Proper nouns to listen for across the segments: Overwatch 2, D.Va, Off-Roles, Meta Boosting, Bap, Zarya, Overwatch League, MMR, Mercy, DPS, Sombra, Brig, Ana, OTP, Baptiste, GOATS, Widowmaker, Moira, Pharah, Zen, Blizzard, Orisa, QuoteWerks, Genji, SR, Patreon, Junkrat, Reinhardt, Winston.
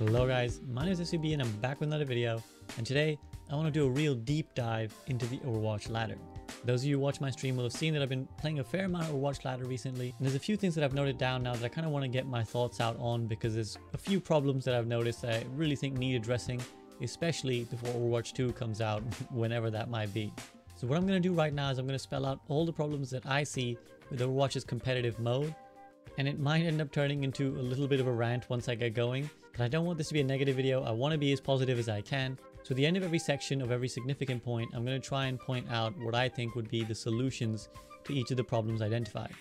Hello guys, my name is SVB and I'm back with another video, and today I want to do a real deep dive into the Overwatch ladder. Those of you who watch my stream will have seen that I've been playing a fair amount of Overwatch ladder recently, and there's a few things that I've noted down now that I kind of want to get my thoughts out on, because there's a few problems that I've noticed that I really think need addressing, especially before Overwatch 2 comes out, whenever that might be. So what I'm going to do right now is I'm going to spell out all the problems that I see with Overwatch's competitive mode, and it might end up turning into a little bit of a rant once I get going, but I don't want this to be a negative video. I want to be as positive as I can. So at the end of every section of every significant point, I'm going to try and point out what I think would be the solutions to each of the problems identified.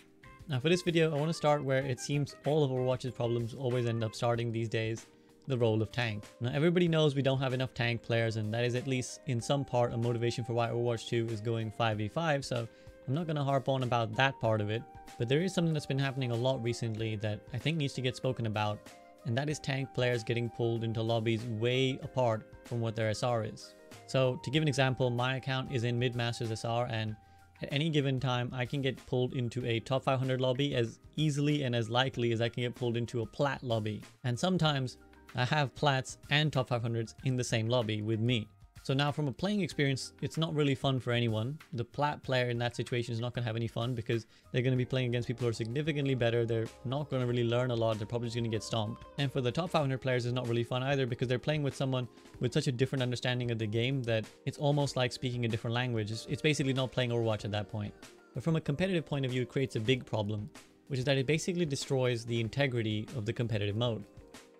Now for this video, I want to start where it seems all of Overwatch's problems always end up starting these days, the role of tank. Now everybody knows we don't have enough tank players, and that is at least in some part a motivation for why Overwatch 2 is going 5v5, so I'm not going to harp on about that part of it, but there is something that's been happening a lot recently that I think needs to get spoken about, and that is tank players getting pulled into lobbies way apart from what their SR is. So to give an example, my account is in Midmaster's SR, and at any given time I can get pulled into a top 500 lobby as easily and as likely as I can get pulled into a plat lobby. And sometimes I have plats and top 500s in the same lobby with me. So now from a playing experience, it's not really fun for anyone. The plat player in that situation is not going to have any fun because they're going to be playing against people who are significantly better. They're not going to really learn a lot. They're probably just going to get stomped. And for the top 500 players, it's not really fun either because they're playing with someone with such a different understanding of the game that it's almost like speaking a different language. It's basically not playing Overwatch at that point. But from a competitive point of view, it creates a big problem, which is that it basically destroys the integrity of the competitive mode.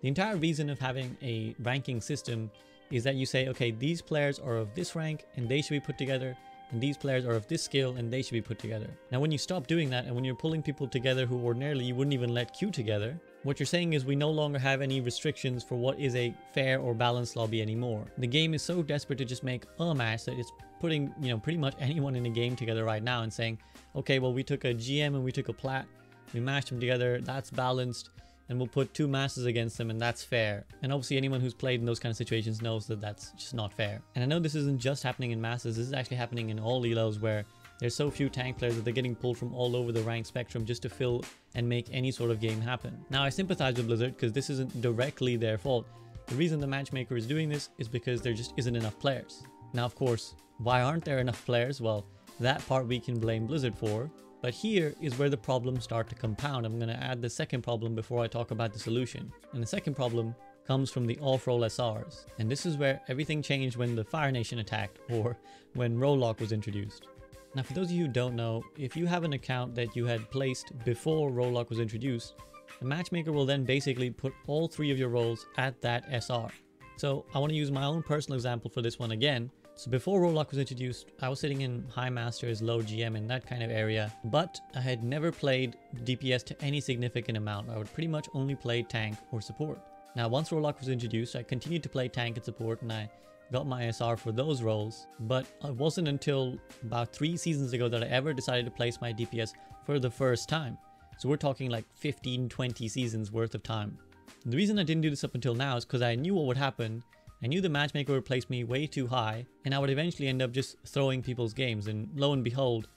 The entire reason of having a ranking system is that you say, okay, these players are of this rank and they should be put together, and these players are of this skill and they should be put together. Now when you stop doing that, and when you're pulling people together who ordinarily you wouldn't even let queue together, what you're saying is we no longer have any restrictions for what is a fair or balanced lobby anymore. The game is so desperate to just make a match that it's putting, you know, pretty much anyone in a game together right now and saying, okay, well, we took a GM and we took a plat, we mashed them together, that's balanced, and we'll put two masses against them, and that's fair. And obviously anyone who's played in those kind of situations knows that that's just not fair. And I know this isn't just happening in masses, this is actually happening in all elos where there's so few tank players that they're getting pulled from all over the rank spectrum just to fill and make any sort of game happen. Now I sympathize with Blizzard because this isn't directly their fault. The reason the matchmaker is doing this is because there just isn't enough players. Now of course, why aren't there enough players? Well, that part we can blame Blizzard for. But here is where the problems start to compound. I'm going to add the second problem before I talk about the solution. And the second problem comes from the off-roll SRs. And this is where everything changed when the Fire Nation attacked, or when Roadhog was introduced. Now for those of you who don't know, if you have an account that you had placed before Roadhog was introduced, the matchmaker will then basically put all three of your roles at that SR. So I want to use my own personal example for this one again. So before Roadhog was introduced, I was sitting in High Masters, Low GM, in that kind of area, but I had never played DPS to any significant amount. I would pretty much only play tank or support. Now once Roadhog was introduced, I continued to play tank and support, and I got my SR for those roles, but it wasn't until about 3 seasons ago that I ever decided to place my DPS for the first time. So we're talking like 15-20 seasons worth of time. The reason I didn't do this up until now is because I knew what would happen. I knew the matchmaker would place me way too high, and I would eventually end up just throwing people's games, and lo and behold,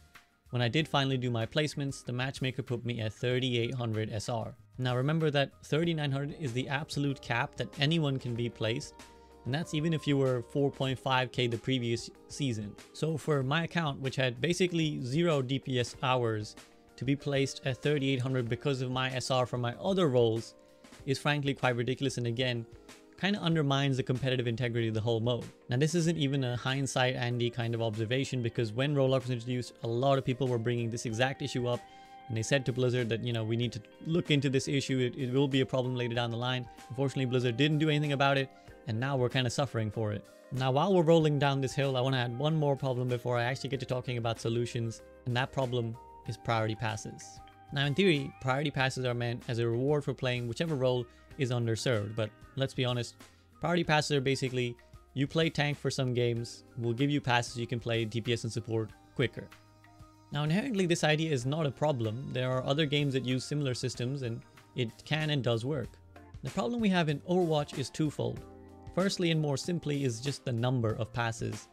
when I did finally do my placements, the matchmaker put me at 3800 SR. Now remember that 3900 is the absolute cap that anyone can be placed, and that's even if you were 4.5k the previous season. So for my account, which had basically 0 DPS hours, to be placed at 3800 because of my SR from my other roles is frankly quite ridiculous, and again, kind of undermines the competitive integrity of the whole mode. Now this isn't even a hindsight Andy kind of observation, because when Roadhog was introduced, a lot of people were bringing this exact issue up, and they said to Blizzard that, you know, we need to look into this issue, it will be a problem later down the line. Unfortunately, Blizzard didn't do anything about it, and now we're kind of suffering for it. Now while we're rolling down this hill, I want to add one more problem before I actually get to talking about solutions, and that problem is priority passes. Now in theory, priority passes are meant as a reward for playing whichever role is underserved, but let's be honest, priority passes are basically, you play tank for some games, we'll give you passes you can play DPS and support quicker. Now inherently this idea is not a problem. There are other games that use similar systems, and it can and does work. The problem we have in Overwatch is twofold. Firstly, and more simply, is just the number of passes.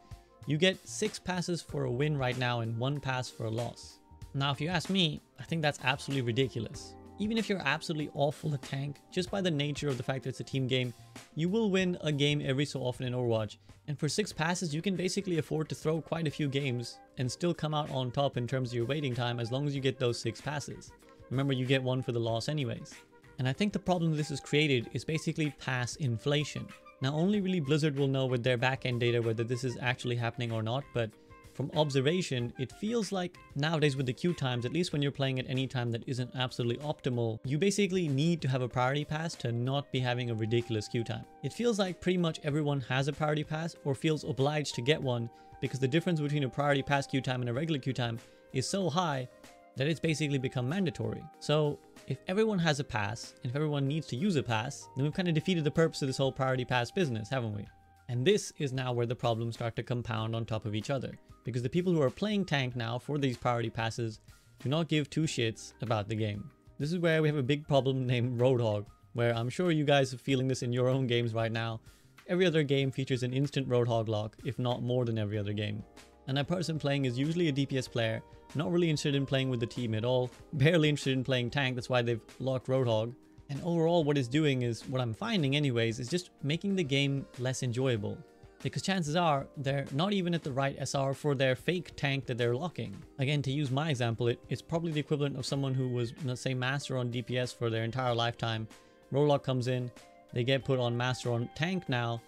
You get 6 passes for a win right now and 1 pass for a loss. Now if you ask me, I think that's absolutely ridiculous. Even if you're absolutely awful at tank, just by the nature of the fact that it's a team game, you will win a game every so often in Overwatch. And for 6 passes, you can basically afford to throw quite a few games and still come out on top in terms of your waiting time as long as you get those 6 passes. Remember, you get one for the loss anyways. And I think the problem this has created is basically pass inflation. Now, only really Blizzard will know with their backend data whether this is actually happening or not, but from observation, it feels like nowadays with the queue times, at least when you're playing at any time that isn't absolutely optimal, you basically need to have a priority pass to not be having a ridiculous queue time. It feels like pretty much everyone has a priority pass or feels obliged to get one because the difference between a priority pass queue time and a regular queue time is so high that it's basically become mandatory. So if everyone has a pass, and if everyone needs to use a pass, then we've kind of defeated the purpose of this whole priority pass business, haven't we? And this is now where the problems start to compound on top of each other, because the people who are playing tank now for these priority passes do not give 2 shits about the game. This is where we have a big problem named Roadhog, where I'm sure you guys are feeling this in your own games right now. Every other game features an instant Roadhog lock, if not more than every other game. And a person playing is usually a DPS player, not really interested in playing with the team at all, barely interested in playing tank, that's why they've locked Roadhog. And overall what it's doing is, what I'm finding anyways, is just making the game less enjoyable. Because chances are, they're not even at the right SR for their fake tank that they're locking. Again, to use my example, it's probably the equivalent of someone who was, let's say, master on DPS for their entire lifetime. Roadhog comes in, they get put on master on tank now,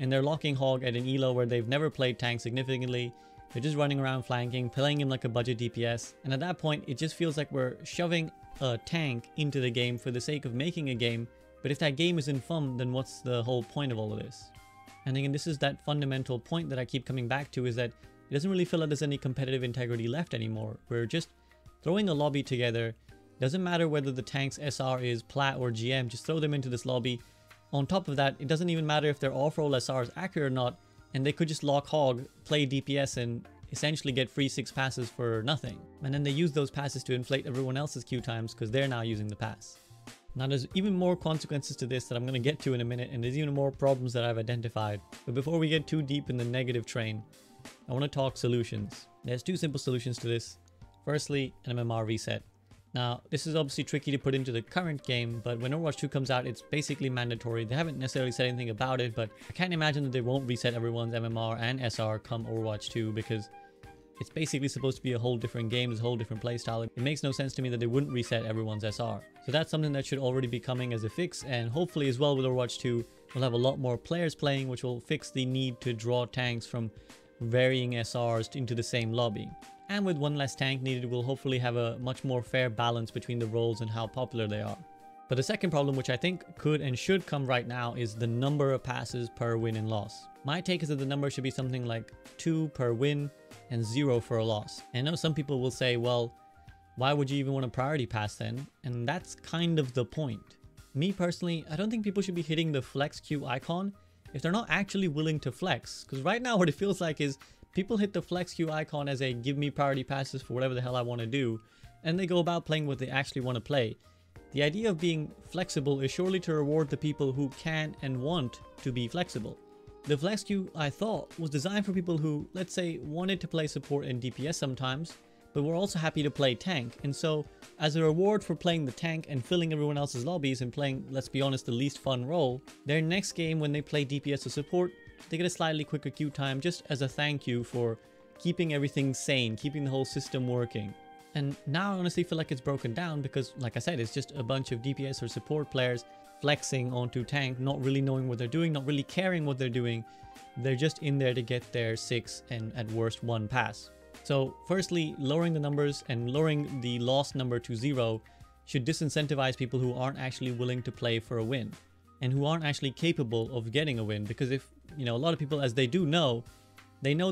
and they're locking Hog at an elo where they've never played tank significantly. They're just running around flanking, playing him like a budget DPS. And at that point, it just feels like we're shoving a tank into the game for the sake of making a game, but if that game isn't fun, then what's the whole point of all of this? And again, this is that fundamental point that I keep coming back to, is that it doesn't really feel like there's any competitive integrity left anymore. We're just throwing a lobby together. Doesn't matter whether the tank's SR is plat or GM, just throw them into this lobby. On top of that, it doesn't even matter if their off-roll SR is accurate or not, and they could just lock Hog, play DPS, and essentially get free 6 passes for nothing. And then they use those passes to inflate everyone else's queue times because they're now using the pass. Now there's even more consequences to this that I'm going to get to in a minute, and there's even more problems that I've identified. But before we get too deep in the negative train, I want to talk solutions. There's 2 simple solutions to this. Firstly, an MMR reset. Now this is obviously tricky to put into the current game, but when Overwatch 2 comes out, it's basically mandatory. They haven't necessarily said anything about it, but I can't imagine that they won't reset everyone's MMR and SR come Overwatch 2, because it's basically supposed to be a whole different game, it's a whole different playstyle. It makes no sense to me that they wouldn't reset everyone's SR. So that's something that should already be coming as a fix, and hopefully as well with Overwatch 2, we'll have a lot more players playing, which will fix the need to draw tanks from varying SRs into the same lobby. And with one less tank needed, we'll hopefully have a much more fair balance between the roles and how popular they are. But the second problem, which I think could and should come right now, is the number of passes per win and loss. My take is that the number should be something like 2 per win and 0 for a loss. And I know some people will say, well, why would you even want a priority pass then? And that's kind of the point. Me personally, I don't think people should be hitting the flex queue icon if they're not actually willing to flex. Because right now what it feels like is people hit the flex queue icon as a give me priority passes for whatever the hell I want to do, and they go about playing what they actually want to play. The idea of being flexible is surely to reward the people who can and want to be flexible. The flex queue, I thought, was designed for people who, let's say, wanted to play support and DPS sometimes, but were also happy to play tank. And so, as a reward for playing the tank and filling everyone else's lobbies and playing, let's be honest, the least fun role, their next game when they play DPS or support, they get a slightly quicker queue time just as a thank you for keeping everything sane, keeping the whole system working. And now I honestly feel like it's broken down because, like I said, it's just a bunch of DPS or support players flexing onto tank, not really knowing what they're doing, not really caring what they're doing. They're just in there to get their 6 and at worst 1 pass. So firstly, lowering the numbers and lowering the loss number to 0 should disincentivize people who aren't actually willing to play for a win and who aren't actually capable of getting a win, because if, you know, a lot of people, as they know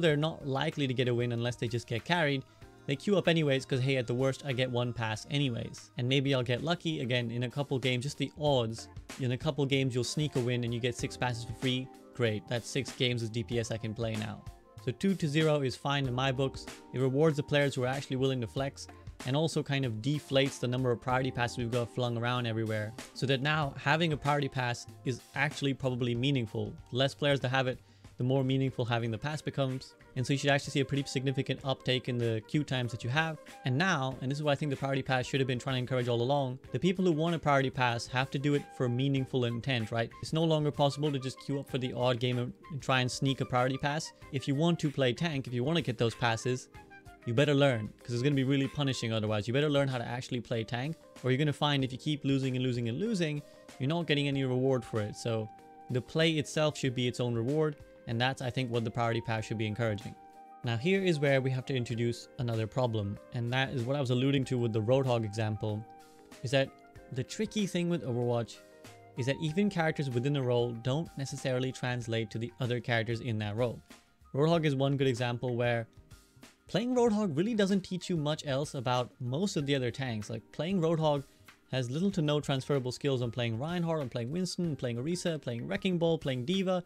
they're not likely to get a win unless they just get carried. They queue up anyways because, hey, at the worst, I get 1 pass anyways. And maybe I'll get lucky again in a couple games, just the odds. In a couple games, you'll sneak a win and you get 6 passes for free. Great, that's 6 games as DPS I can play now. So 2 to 0 is fine in my books. It rewards the players who are actually willing to flex and also kind of deflates the number of priority passes we've got flung around everywhere. So that now having a priority pass is actually probably meaningful. The less players that have it, the more meaningful having the pass becomes. And so you should actually see a pretty significant uptake in the queue times that you have. And now, and this is why I think the priority pass should have been trying to encourage all along, the people who want a priority pass have to do it for meaningful intent, right? It's no longer possible to just queue up for the odd game and try and sneak a priority pass. If you want to play tank, if you want to get those passes, you better learn, because it's going to be really punishing otherwise. You better learn how to actually play tank, or you're going to find if you keep losing and losing and losing, you're not getting any reward for it. So the play itself should be its own reward. And that's, I think, what the priority pass should be encouraging. Now, here is where we have to introduce another problem. And that is what I was alluding to with the Roadhog example, is that the tricky thing with Overwatch is that even characters within a role don't necessarily translate to the other characters in that role. Roadhog is one good example where playing Roadhog really doesn't teach you much else about most of the other tanks. Like, playing Roadhog has little to no transferable skills on playing Reinhardt, on playing Winston, on playing Orisa, playing Wrecking Ball, playing D.Va.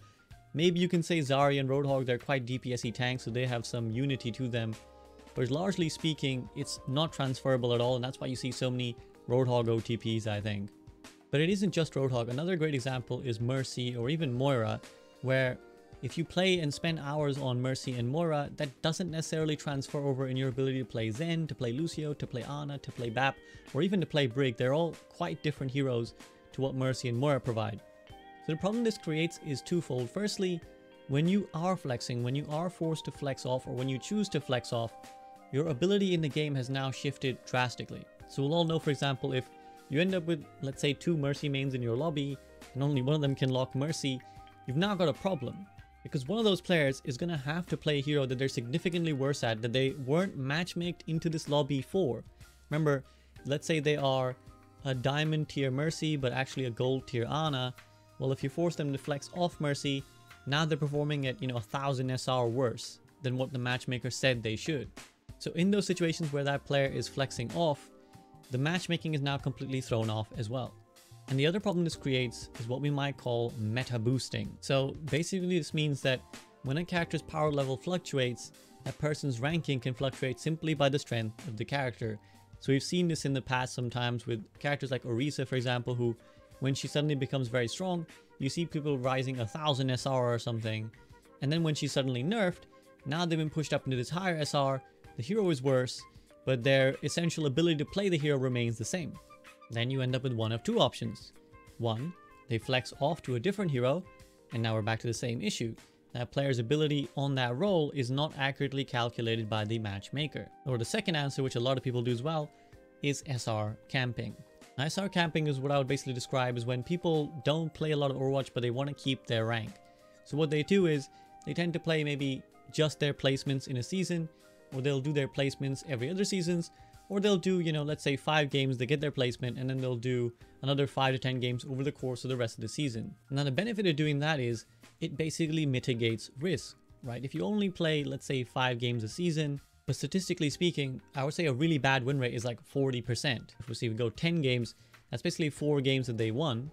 Maybe you can say Zarya and Roadhog, they're quite DPS-y tanks, so they have some unity to them. But largely speaking, it's not transferable at all, and that's why you see so many Roadhog OTPs, I think. But it isn't just Roadhog. Another great example is Mercy or even Moira, where if you play and spend hours on Mercy and Moira, that doesn't necessarily transfer over in your ability to play Zen, to play Lucio, to play Ana, to play Bap, or even to play Brig. They're all quite different heroes to what Mercy and Moira provide. So the problem this creates is twofold. Firstly, when you are flexing, when you are forced to flex off, or when you choose to flex off, your ability in the game has now shifted drastically. So we'll all know, for example, if you end up with, let's say, 2 Mercy mains in your lobby, and only one of them can lock Mercy, you've now got a problem. Because one of those players is going to have to play a hero that they're significantly worse at, that they weren't matchmaked into this lobby for. Remember, let's say they are a diamond tier Mercy, but actually a gold tier Ana. Well, if you force them to flex off Mercy, now they're performing at, 1000 SR worse than what the matchmaker said they should. So in those situations where that player is flexing off, the matchmaking is now completely thrown off as well. And the other problem this creates is what we might call meta boosting. So basically this means that when a character's power level fluctuates, that person's ranking can fluctuate simply by the strength of the character. So we've seen this in the past sometimes with characters like Orisa, for example, who when she suddenly becomes very strong, you see people rising 1000 SR or something. And then when she's suddenly nerfed, now they've been pushed up into this higher SR, the hero is worse, but their essential ability to play the hero remains the same. Then you end up with one of two options. One, they flex off to a different hero, and now we're back to the same issue. That player's ability on that role is not accurately calculated by the matchmaker. Or the second answer, which a lot of people do as well, is SR camping. Now, SR camping is what I would basically describe as when people don't play a lot of Overwatch, but they want to keep their rank. So what they do is they tend to play maybe just their placements in a season, or they'll do their placements every other seasons, or they'll do, let's say 5 games, they get their placement, and then they'll do another 5 to 10 games over the course of the rest of the season. Now, the benefit of doing that is it basically mitigates risk, right? If you only play, let's say 5 games a season, but statistically speaking, I would say a really bad win rate is like 40%. If we see we go 10 games, that's basically 4 games that they won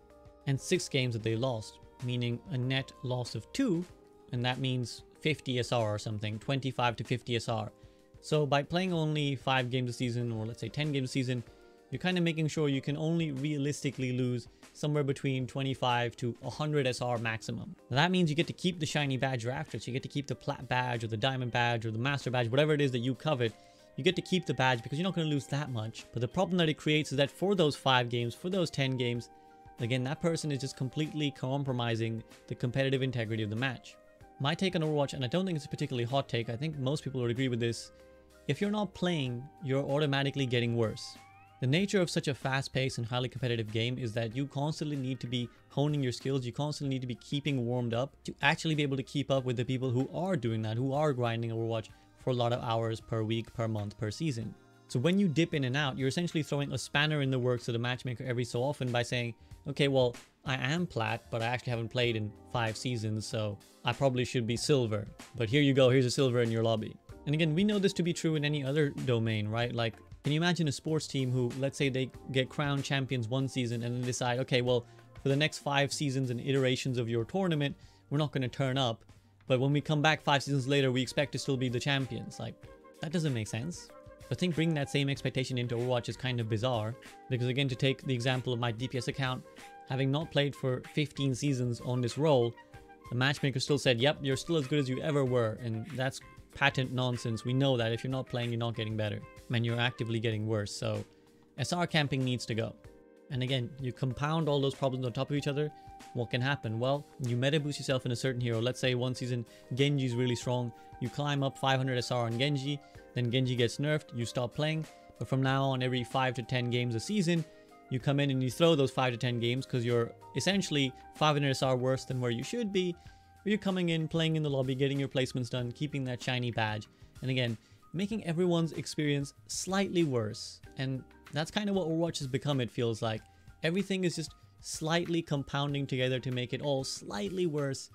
and 6 games that they lost, meaning a net loss of 2, and that means 50 SR or something, 25 to 50 SR. So by playing only 5 games a season, or let's say 10 games a season, you're kind of making sure you can only realistically lose somewhere between 25 to 100 SR maximum. Now that means you get to keep the shiny badge you're after. So you get to keep the plat badge or the diamond badge or the master badge, whatever it is that you covet. You get to keep the badge because you're not going to lose that much. But the problem that it creates is that for those 5 games, for those 10 games, again, that person is just completely compromising the competitive integrity of the match. My take on Overwatch, and I don't think it's a particularly hot take, I think most people would agree with this. If you're not playing, you're automatically getting worse. The nature of such a fast-paced and highly competitive game is that you constantly need to be honing your skills, you constantly need to be keeping warmed up to actually be able to keep up with the people who are doing that, who are grinding Overwatch for a lot of hours per week, per month, per season. So when you dip in and out, you're essentially throwing a spanner in the works of the matchmaker every so often by saying, okay, well, I am plat, but I actually haven't played in 5 seasons, so I probably should be silver. But here you go, here's a silver in your lobby. And again, we know this to be true in any other domain, right? Like, can you imagine a sports team who, let's say they get crowned champions one season and then decide, okay, well, for the next 5 seasons and iterations of your tournament, we're not going to turn up. But when we come back 5 seasons later, we expect to still be the champions. Like, that doesn't make sense. I think bringing that same expectation into Overwatch is kind of bizarre. Because again, to take the example of my DPS account, having not played for 15 seasons on this role, The matchmaker still said, yep, you're still as good as you ever were, and that's patent nonsense. We know that if you're not playing, you're not getting better, and you're actively getting worse. So SR camping needs to go. And again, you compound all those problems on top of each other. What can happen? Well, you meta boost yourself in a certain hero. Let's say one season Genji's really strong. You climb up 500 SR on Genji, then Genji gets nerfed, you stop playing. But from now on, every 5 to 10 games a season, you come in and you throw those 5 to 10 games because you're essentially 500 SR worse than where you should be. You're coming in, playing in the lobby, getting your placements done, keeping that shiny badge. And again, making everyone's experience slightly worse. And that's kind of what Overwatch has become, it feels like. Everything is just slightly compounding together to make it all slightly worse,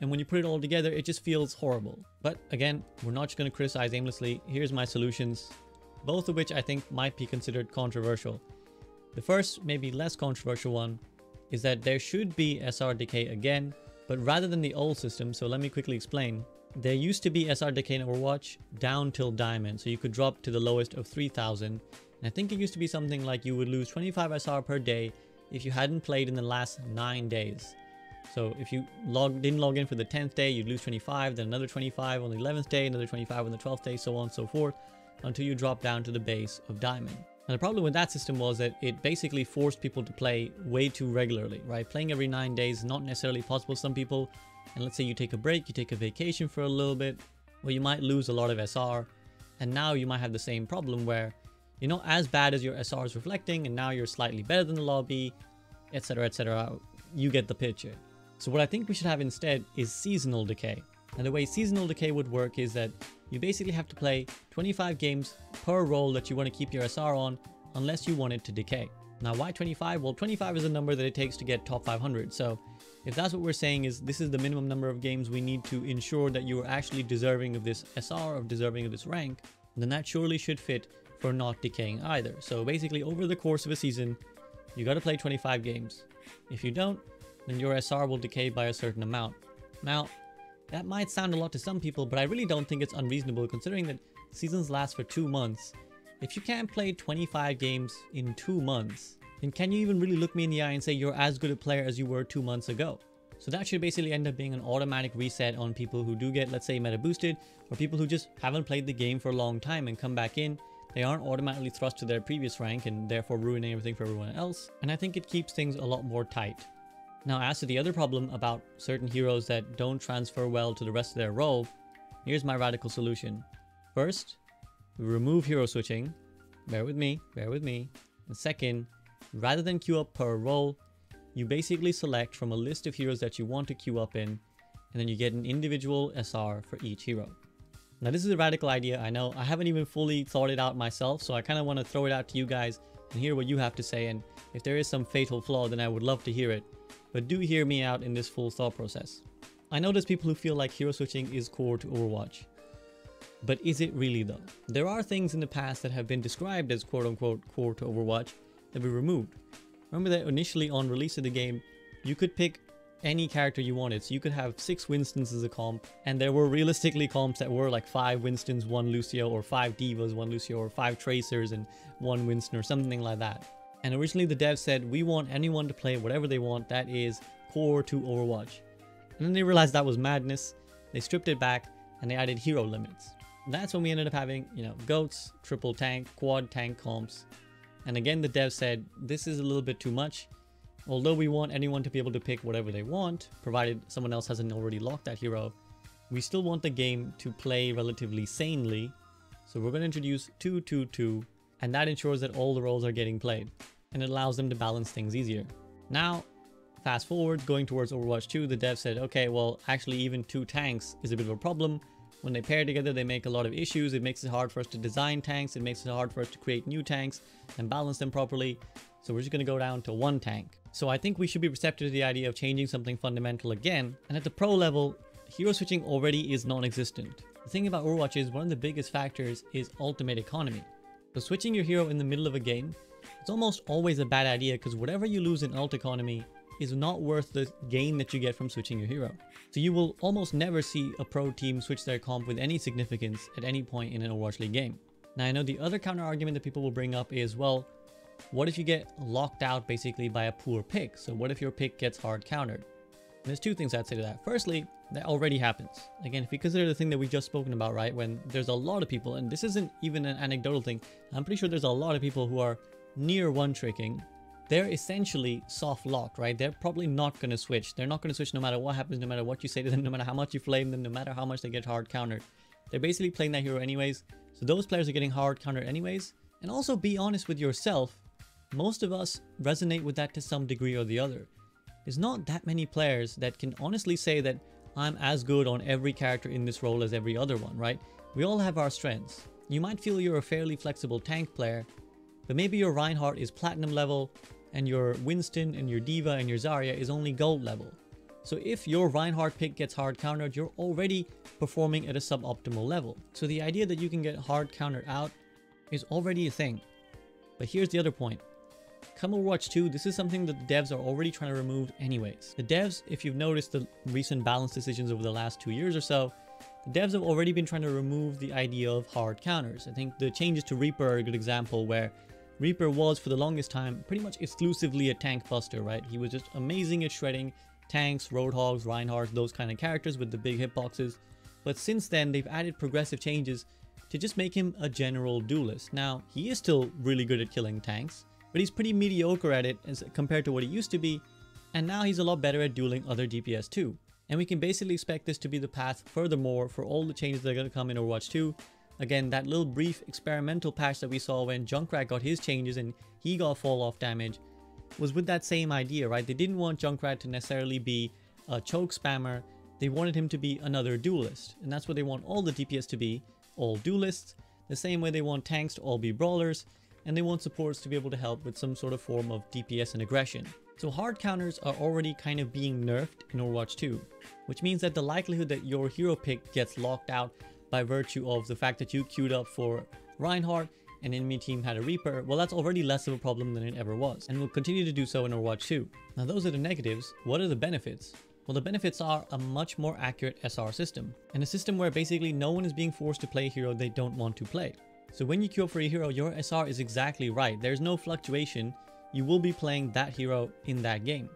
and when you put it all together, it just feels horrible. But again, we're not just going to criticize aimlessly. Here's my solutions, both of which I think might be considered controversial. The first, maybe less controversial one, is that there should be SR decay again, but rather than the old system. So let me quickly explain. There used to be SR decay in Overwatch down till diamond, so you could drop to the lowest of 3,000. I think it used to be something like you would lose 25 SR per day if you hadn't played in the last 9 days. So if you didn't log in for the 10th day, you'd lose 25, then another 25 on the 11th day, another 25 on the 12th day, so on and so forth, until you drop down to the base of diamond. And the problem with that system was that it basically forced people to play way too regularly, right? Playing every 9 days is not necessarily possible for some people. And let's say you take a break, you take a vacation for a little bit, well, you might lose a lot of SR. And now you might have the same problem where you're not as bad as your SR is reflecting, and now you're slightly better than the lobby, etc, etc. You get the picture. So what I think we should have instead is seasonal decay. And the way seasonal decay would work is that you basically have to play 25 games per role that you want to keep your SR on, unless you want it to decay. Now why 25? Well, 25 is the number that it takes to get top 500. So if that's what we're saying is this is the minimum number of games we need to ensure that you are actually deserving of this SR, or deserving of this rank, then that surely should fit for not decaying either. So basically, over the course of a season, you got to play 25 games. If you don't, then your SR will decay by a certain amount. Now, that might sound a lot to some people, but I really don't think it's unreasonable considering that seasons last for 2 months. If you can't play 25 games in 2 months, then can you even really look me in the eye and say you're as good a player as you were 2 months ago? So that should basically end up being an automatic reset on people who do get, let's say, meta boosted, or people who just haven't played the game for a long time and come back in. They aren't automatically thrust to their previous rank and therefore ruining everything for everyone else. And I think it keeps things a lot more tight. Now, as to the other problem about certain heroes that don't transfer well to the rest of their role, here's my radical solution. First, we remove hero switching. Bear with me. And second, rather than queue up per role, you basically select from a list of heroes that you want to queue up in, and then you get an individual SR for each hero. Now, this is a radical idea, I know. I haven't even fully thought it out myself, so I kind of want to throw it out to you guys and hear what you have to say, and if there is some fatal flaw, then I would love to hear it. But do hear me out in this full thought process. I know there's people who feel like hero switching is core to Overwatch, but is it really though? There are things in the past that have been described as quote-unquote core to Overwatch that were removed. Remember that initially on release of the game, you could pick any character you wanted. So you could have 6 Winstons as a comp, and there were realistically comps that were like 5 Winstons, 1 Lucio, or 5 D.Vas, 1 Lucio, or 5 Tracers and 1 Winston, or something like that. And originally the devs said, we want anyone to play whatever they want, that is core to Overwatch. And then they realized that was madness. They stripped it back and they added hero limits. And that's when we ended up having, you know, GOATS, triple tank, quad tank comps. And again, the devs said, this is a little bit too much. Although we want anyone to be able to pick whatever they want, provided someone else hasn't already locked that hero, we still want the game to play relatively sanely. So we're going to introduce 2-2-2, and that ensures that all the roles are getting played, and it allows them to balance things easier. Now, fast forward, going towards Overwatch 2, the devs said, okay, well, actually even 2 tanks is a bit of a problem. When they pair together, they make a lot of issues. It makes it hard for us to design tanks. It makes it hard for us to create new tanks and balance them properly. So we're just going to go down to 1 tank. So I think we should be receptive to the idea of changing something fundamental again. And at the pro level, hero switching already is non-existent. The thing about Overwatch is one of the biggest factors is ultimate economy. So switching your hero in the middle of a game, it's almost always a bad idea because whatever you lose in ult economy is not worth the gain that you get from switching your hero. So you will almost never see a pro team switch their comp with any significance at any point in an Overwatch League game. Now I know the other counter argument that people will bring up is, well, what if you get locked out basically by a poor pick? So what if your pick gets hard countered? And there's two things I'd say to that. Firstly, that already happens. Again, if you consider the thing that we just spoken about, right? When there's a lot of people, and this isn't even an anecdotal thing, I'm pretty sure there's a lot of people who are near one-tricking. They're essentially soft locked, right? They're probably not going to switch. They're not going to switch no matter what happens, no matter what you say to them, no matter how much you flame them, no matter how much they get hard countered. They're basically playing that hero anyways. So those players are getting hard countered anyways. And also be honest with yourself. Most of us resonate with that to some degree or the other. There's not that many players that can honestly say that I'm as good on every character in this role as every other one, right? We all have our strengths. You might feel you're a fairly flexible tank player, but maybe your Reinhardt is platinum level and your Winston and your D.Va and your Zarya is only gold level. So if your Reinhardt pick gets hard countered, you're already performing at a suboptimal level. So the idea that you can get hard countered out is already a thing. But here's the other point. Come Overwatch 2, this is something that the devs are already trying to remove anyways. The devs, if you've noticed the recent balance decisions over the last 2 years or so, the devs have already been trying to remove the idea of hard counters. I think the changes to Reaper are a good example, where Reaper was for the longest time pretty much exclusively a tank buster, right? He was just amazing at shredding tanks, Roadhogs, Reinhardt, those kind of characters with the big hitboxes. But since then, they've added progressive changes to just make him a general duelist. Now, he is still really good at killing tanks, but he's pretty mediocre at it as compared to what he used to be, and now he's a lot better at dueling other DPS too. And we can basically expect this to be the path furthermore for all the changes that are going to come in Overwatch 2. Again, that little brief experimental patch that we saw when Junkrat got his changes and he got fall off damage was with that same idea, right? They didn't want Junkrat to necessarily be a choke spammer, they wanted him to be another duelist. And that's what they want all the DPS to be, all duelists, the same way they want tanks to all be brawlers, and they want supports to be able to help with some sort of form of DPS and aggression. So hard counters are already kind of being nerfed in Overwatch 2, which means that the likelihood that your hero pick gets locked out by virtue of the fact that you queued up for Reinhardt and enemy team had a Reaper, well, that's already less of a problem than it ever was, and will continue to do so in Overwatch 2. Now those are the negatives. What are the benefits? Well, the benefits are a much more accurate SR system, and a system where basically no one is being forced to play a hero they don't want to play. So when you queue up for a hero, your SR is exactly right. There's no fluctuation. You will be playing that hero in that game.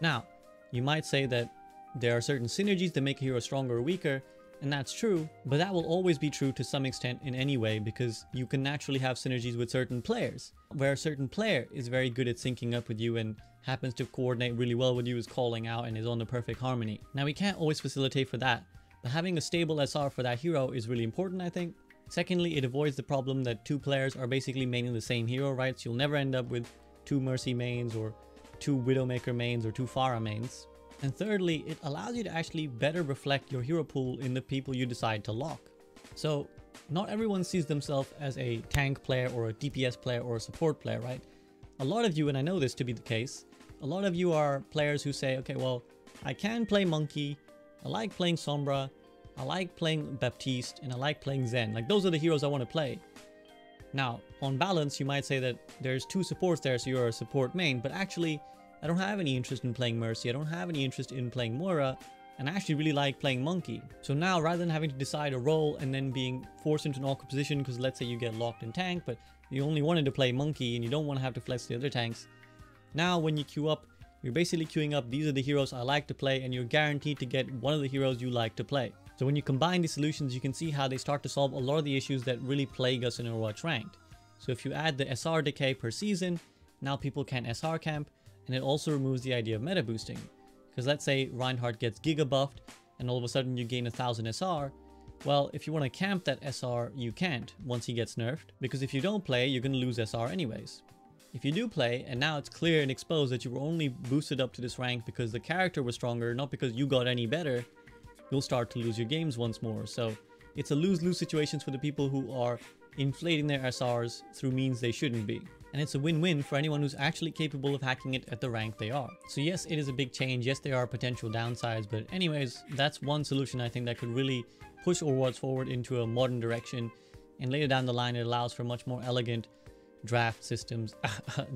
Now, you might say that there are certain synergies that make a hero stronger or weaker, and that's true, but that will always be true to some extent in any way, because you can naturally have synergies with certain players, where a certain player is very good at syncing up with you and happens to coordinate really well with you, is calling out and is on the perfect harmony. Now, we can't always facilitate for that, but having a stable SR for that hero is really important, I think. Secondly, it avoids the problem that two players are basically maining the same hero, right? So you'll never end up with two Mercy mains or two Widowmaker mains or two Pharah mains. And thirdly, it allows you to actually better reflect your hero pool in the people you decide to lock. So not everyone sees themselves as a tank player or a DPS player or a support player, right? A lot of you, and I know this to be the case, a lot of you are players who say, okay, well, I can play Monkey, I like playing Sombra, I like playing Baptiste, and I like playing Zen. Like, those are the heroes I want to play. Now, on balance, you might say that there's two supports there, so you're a support main, but actually, I don't have any interest in playing Mercy, I don't have any interest in playing Moira, and I actually really like playing Monkey. So now, rather than having to decide a role and then being forced into an awkward position because let's say you get locked in tank, but you only wanted to play Monkey and you don't want to have to flex the other tanks, now when you queue up, you're basically queuing up, these are the heroes I like to play, and you're guaranteed to get one of the heroes you like to play. So when you combine these solutions, you can see how they start to solve a lot of the issues that really plague us in Overwatch Ranked. So if you add the SR decay per season, now people can SR camp, and it also removes the idea of meta boosting. Because let's say Reinhardt gets giga buffed, and all of a sudden you gain 1000 SR. Well, if you want to camp that SR, you can't once he gets nerfed, because if you don't play, you're going to lose SR anyways. If you do play, and now it's clear and exposed that you were only boosted up to this rank because the character was stronger, not because you got any better, you'll start to lose your games once more. So it's a lose-lose situation for the people who are inflating their SRs through means they shouldn't be. And it's a win-win for anyone who's actually capable of hacking it at the rank they are. So yes, it is a big change. Yes, there are potential downsides, but anyways, that's one solution I think that could really push Overwatch forward into a modern direction. And later down the line, it allows for much more elegant draft systems,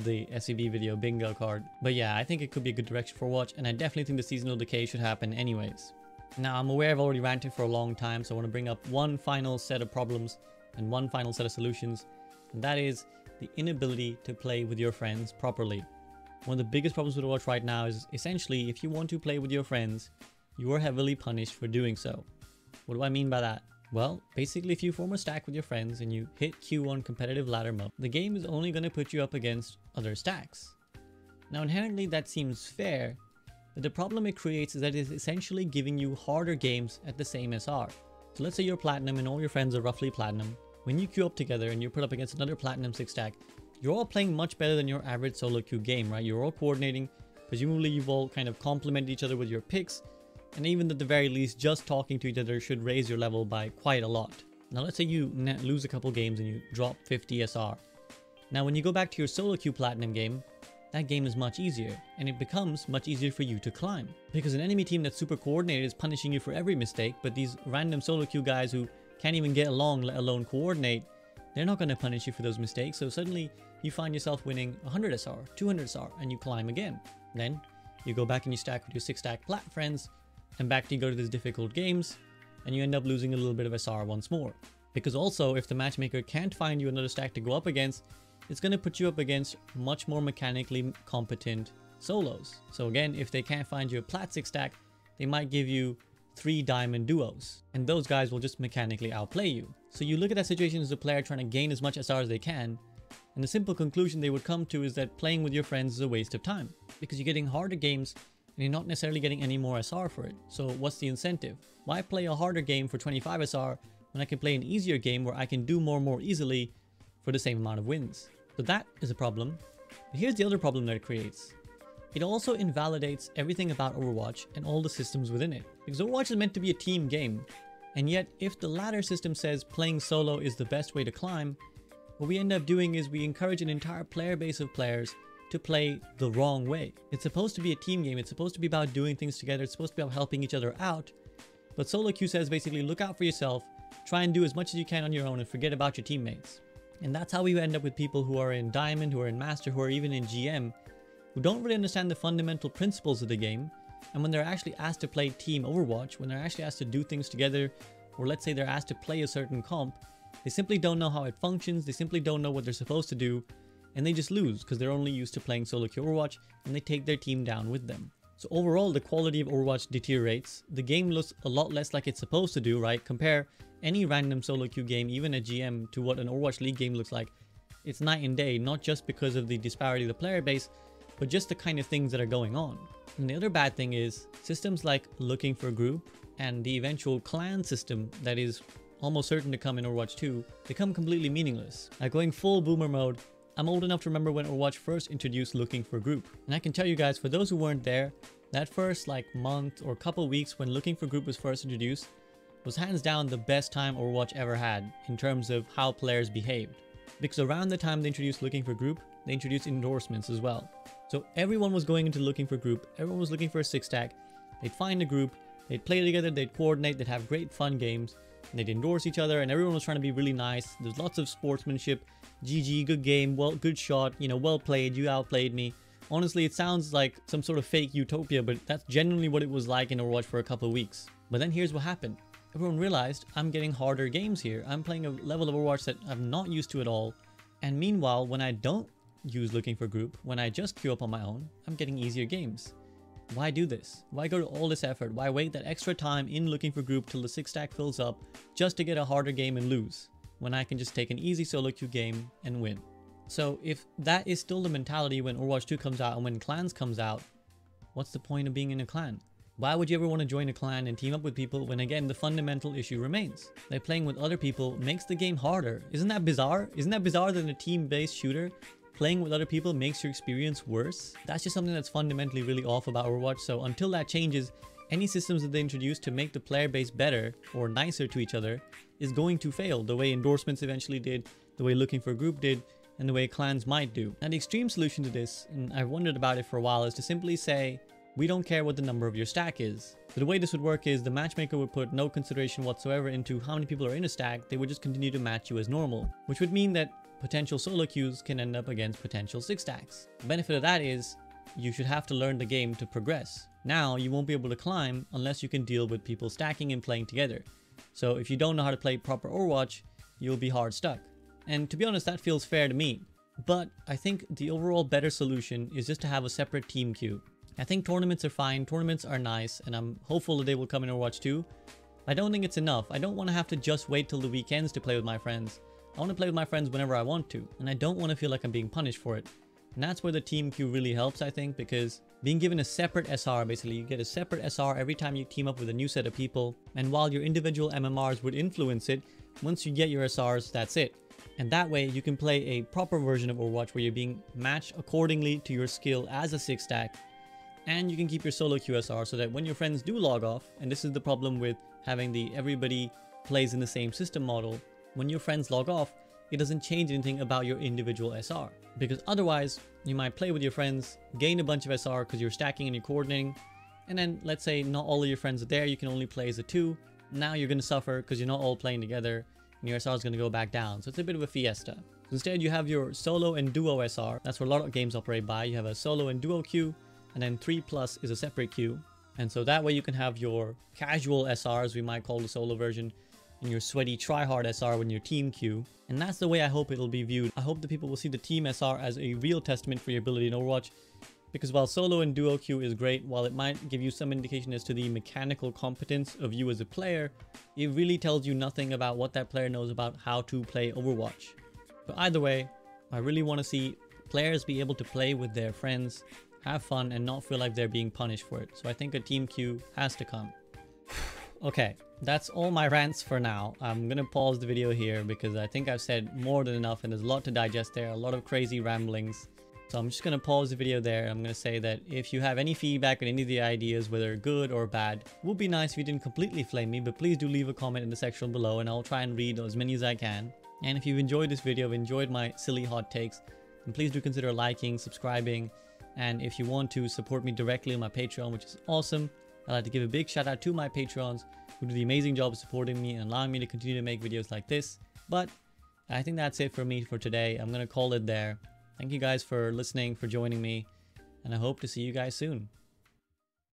the SVB video bingo card. But yeah, I think it could be a good direction for Overwatch, and I definitely think the seasonal decay should happen anyways. Now, I'm aware I've already ranted for a long time, so I want to bring up one final set of problems and one final set of solutions, and that is the inability to play with your friends properly. One of the biggest problems with Overwatch right now is essentially if you want to play with your friends, you are heavily punished for doing so. What do I mean by that? Well, basically if you form a stack with your friends and you hit Q on competitive ladder mode, the game is only going to put you up against other stacks. Now inherently that seems fair, but the problem it creates is that it is essentially giving you harder games at the same SR. So let's say you're platinum and all your friends are roughly platinum. When you queue up together and you're put up against another platinum 6 stack, you're all playing much better than your average solo queue game, right? You're all coordinating, presumably you've all kind of complemented each other with your picks, and even at the very least, just talking to each other should raise your level by quite a lot. Now let's say you lose a couple games and you drop 50 SR. Now when you go back to your solo queue platinum game, that game is much easier, and it becomes much easier for you to climb. Because an enemy team that's super coordinated is punishing you for every mistake, but these random solo queue guys who can't even get along, let alone coordinate, they're not going to punish you for those mistakes, so suddenly you find yourself winning 100 SR, 200 SR, and you climb again. Then you go back and you stack with your 6-stack plat friends, and back to you go to these difficult games, and you end up losing a little bit of SR once more. Because also, if the matchmaker can't find you another stack to go up against, it's going to put you up against much more mechanically competent solos. So again, if they can't find you a plat 6 stack, they might give you 3 diamond duos, and those guys will just mechanically outplay you. So you look at that situation as a player trying to gain as much SR as they can, and the simple conclusion they would come to is that playing with your friends is a waste of time, because you're getting harder games and you're not necessarily getting any more SR for it. So what's the incentive? Why play a harder game for 25 SR when I can play an easier game where I can do more and more easily for the same amount of wins? So that is a problem. But here's the other problem that it creates. It also invalidates everything about Overwatch and all the systems within it. Because Overwatch is meant to be a team game, and yet if the ladder system says playing solo is the best way to climb, what we end up doing is we encourage an entire player base of players to play the wrong way. It's supposed to be a team game, it's supposed to be about doing things together, it's supposed to be about helping each other out, but solo queue says basically look out for yourself, try and do as much as you can on your own and forget about your teammates. And that's how we end up with people who are in Diamond, who are in Master, who are even in GM, who don't really understand the fundamental principles of the game, and when they're actually asked to play team Overwatch, when they're actually asked to do things together, or let's say they're asked to play a certain comp, they simply don't know how it functions, they simply don't know what they're supposed to do, and they just lose because they're only used to playing solo queue Overwatch and they take their team down with them. So overall, the quality of Overwatch deteriorates. The game looks a lot less like it's supposed to do, right? Compare any random solo queue game, even a GM, to what an Overwatch League game looks like. It's night and day, not just because of the disparity of the player base, but just the kind of things that are going on. And the other bad thing is systems like looking for group and the eventual clan system that is almost certain to come in Overwatch 2 become completely meaningless. Like going full boomer mode, I'm old enough to remember when Overwatch first introduced looking for group, and I can tell you guys, for those who weren't there, that first like month or couple weeks when looking for group was first introduced was hands down the best time Overwatch ever had in terms of how players behaved. Because around the time they introduced looking for group, they introduced endorsements as well. So everyone was going into looking for group, everyone was looking for a 6-stack, they'd find a group, they'd play together, they'd coordinate, they'd have great fun games, and they'd endorse each other, and everyone was trying to be really nice. There's lots of sportsmanship, GG, good game, well, good shot, you know, well played, you outplayed me. Honestly, it sounds like some sort of fake utopia, but that's genuinely what it was like in Overwatch for a couple of weeks. But then here's what happened. Everyone realized, I'm getting harder games here. I'm playing a level of Overwatch that I'm not used to at all. And meanwhile, when I don't use looking for group, when I just queue up on my own, I'm getting easier games. Why do this? Why go to all this effort? Why wait that extra time in looking for group till the 6-stack fills up just to get a harder game and lose, when I can just take an easy solo queue game and win? So if that is still the mentality when Overwatch 2 comes out and when clans comes out, what's the point of being in a clan? Why would you ever want to join a clan and team up with people when again the fundamental issue remains? That playing with other people makes the game harder. Isn't that bizarre? Isn't that bizarre that in a team-based shooter, playing with other people makes your experience worse? That's just something that's fundamentally really off about Overwatch, so until that changes, any systems that they introduce to make the player base better or nicer to each other is going to fail, the way endorsements eventually did, the way looking for group did, and the way clans might do. Now the extreme solution to this, and I've wondered about it for a while, is to simply say, we don't care what the number of your stack is. So the way this would work is the matchmaker would put no consideration whatsoever into how many people are in a stack, they would just continue to match you as normal, which would mean that potential solo queues can end up against potential 6-stacks. The benefit of that is you should have to learn the game to progress. Now you won't be able to climb unless you can deal with people stacking and playing together. So if you don't know how to play proper Overwatch, you'll be hard stuck. And to be honest, that feels fair to me. But I think the overall better solution is just to have a separate team queue. I think tournaments are fine, tournaments are nice, and I'm hopeful that they will come in Overwatch 2. I don't think it's enough. I don't want to have to just wait till the weekends to play with my friends. I want to play with my friends whenever I want to, and I don't want to feel like I'm being punished for it. And that's where the team queue really helps, I think, because being given a separate SR, basically, you get a separate SR every time you team up with a new set of people, and while your individual MMRs would influence it, once you get your SRs, that's it. And that way, you can play a proper version of Overwatch where you're being matched accordingly to your skill as a 6-stack, and you can keep your solo QSR so that when your friends do log off, and this is the problem with having the everybody plays in the same system model, when your friends log off, it doesn't change anything about your individual SR. Because otherwise, you might play with your friends, gain a bunch of SR because you're stacking and you're coordinating, and then let's say not all of your friends are there, you can only play as a 2, now you're going to suffer because you're not all playing together, and your SR is going to go back down, so it's a bit of a fiesta. So instead you have your solo and duo SR, that's where a lot of games operate by, you have a solo and duo queue, and then 3+ is a separate queue, and so that way you can have your casual SRs, we might call the solo version, and your sweaty tryhard SR when your team queue, and that's the way I hope it'll be viewed. I hope that people will see the team SR as a real testament for your ability in Overwatch, because while solo and duo queue is great, while it might give you some indication as to the mechanical competence of you as a player, it really tells you nothing about what that player knows about how to play Overwatch. But either way, I really want to see players be able to play with their friends, have fun, and not feel like they're being punished for it, so I think a team queue has to come. Okay, that's all my rants for now. I'm gonna pause the video here because I think I've said more than enough and there's a lot to digest there, a lot of crazy ramblings. So I'm just gonna pause the video there. I'm gonna say that if you have any feedback on any of the ideas, whether good or bad, it would be nice if you didn't completely flame me, but please do leave a comment in the section below and I'll try and read as many as I can. And if you've enjoyed this video, enjoyed my silly hot takes, then please do consider liking, subscribing, and if you want to support me directly on my Patreon, which is awesome. I'd like to give a big shout out to my Patreons who do the amazing job of supporting me and allowing me to continue to make videos like this. But I think that's it for me for today. I'm going to call it there. Thank you guys for listening, for joining me, and I hope to see you guys soon.